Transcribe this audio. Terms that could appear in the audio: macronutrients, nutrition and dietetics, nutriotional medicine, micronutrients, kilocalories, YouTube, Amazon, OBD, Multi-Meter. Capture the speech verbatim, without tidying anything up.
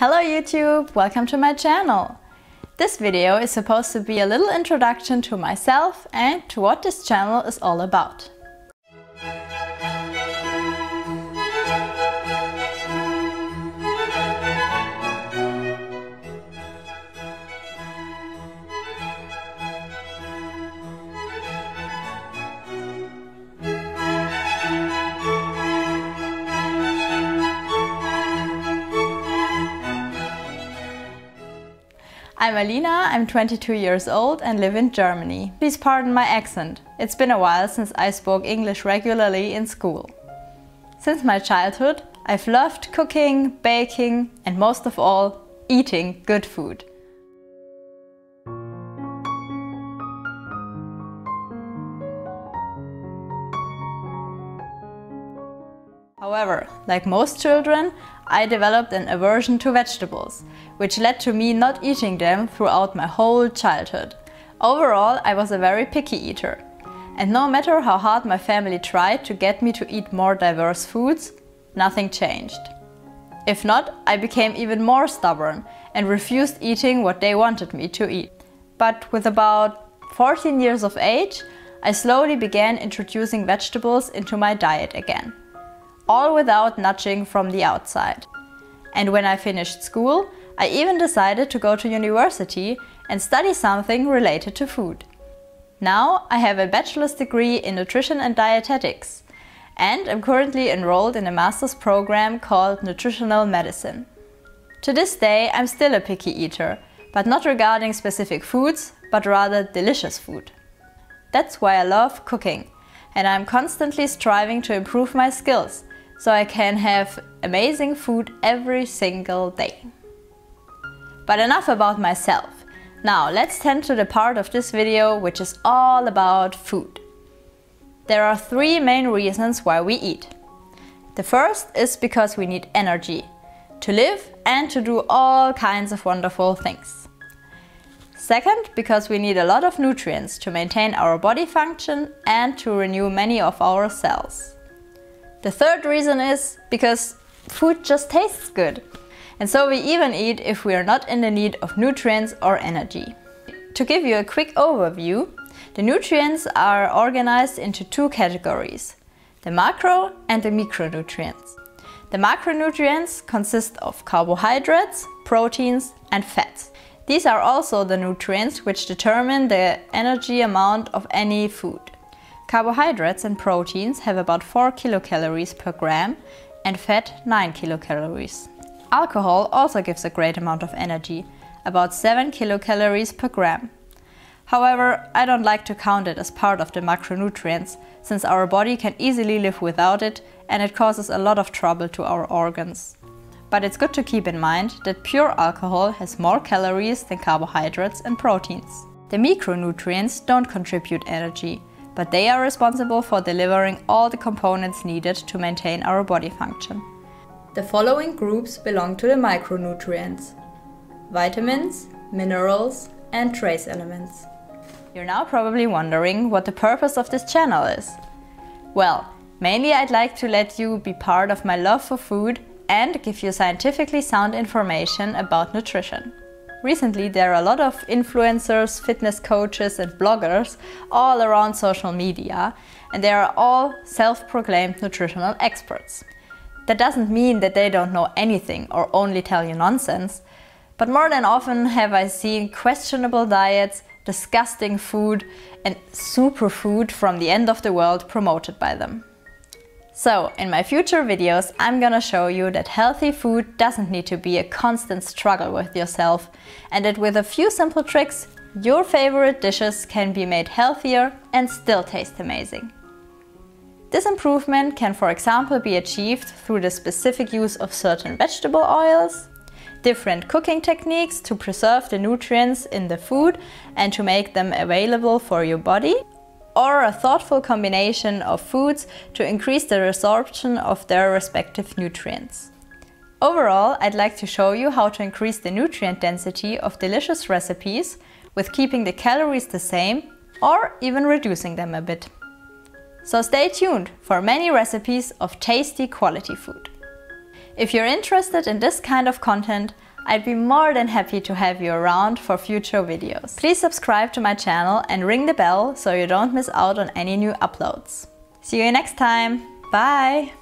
Hello YouTube, welcome to my channel. This video is supposed to be a little introduction to myself and to what this channel is all about. I'm Alina, I'm twenty-two years old and live in Germany. Please pardon my accent. It's been a while since I spoke English regularly in school. Since my childhood, I've loved cooking, baking and most of all, eating good food. However, like most children, I developed an aversion to vegetables, which led to me not eating them throughout my whole childhood. Overall, I was a very picky eater. And no matter how hard my family tried to get me to eat more diverse foods, nothing changed. If not, I became even more stubborn and refused eating what they wanted me to eat. But with about fourteen years of age, I slowly began introducing vegetables into my diet again. All without nudging from the outside. And when I finished school, I even decided to go to university and study something related to food. Now I have a bachelor's degree in nutrition and dietetics, and I'm currently enrolled in a master's program called nutritional medicine. To this day, I'm still a picky eater, but not regarding specific foods, but rather delicious food. That's why I love cooking, and I'm constantly striving to improve my skills, so I can have amazing food every single day. But enough about myself. Now let's tend to the part of this video which is all about food. There are three main reasons why we eat. The first is because we need energy to live and to do all kinds of wonderful things. Second, because we need a lot of nutrients to maintain our body function and to renew many of our cells. The third reason is because food just tastes good, and so we even eat if we are not in the need of nutrients or energy. To give you a quick overview, the nutrients are organized into two categories, the macro and the micronutrients. The macronutrients consist of carbohydrates, proteins and fats. These are also the nutrients which determine the energy amount of any food. Carbohydrates and proteins have about four kilocalories per gram and fat nine kilocalories. Alcohol also gives a great amount of energy, about seven kilocalories per gram. However, I don't like to count it as part of the macronutrients, since our body can easily live without it and it causes a lot of trouble to our organs. But it's good to keep in mind that pure alcohol has more calories than carbohydrates and proteins. The micronutrients don't contribute energy, but they are responsible for delivering all the components needed to maintain our body function. The following groups belong to the micronutrients: vitamins, minerals and trace elements. You're now probably wondering what the purpose of this channel is. Well, mainly I'd like to let you be part of my love for food and give you scientifically sound information about nutrition. Recently, there are a lot of influencers, fitness coaches and bloggers all around social media, and they are all self-proclaimed nutritional experts. That doesn't mean that they don't know anything or only tell you nonsense, but more than often have I seen questionable diets, disgusting food and superfood from the end of the world promoted by them. So, in my future videos, I'm gonna show you that healthy food doesn't need to be a constant struggle with yourself, and that with a few simple tricks, your favorite dishes can be made healthier and still taste amazing. This improvement can, for example, be achieved through the specific use of certain vegetable oils, different cooking techniques to preserve the nutrients in the food and to make them available for your body, or a thoughtful combination of foods to increase the resorption of their respective nutrients. Overall, I'd like to show you how to increase the nutrient density of delicious recipes with keeping the calories the same or even reducing them a bit. So stay tuned for many recipes of tasty quality food. If you're interested in this kind of content, I'd be more than happy to have you around for future videos. Please subscribe to my channel and ring the bell so you don't miss out on any new uploads. See you next time. Bye!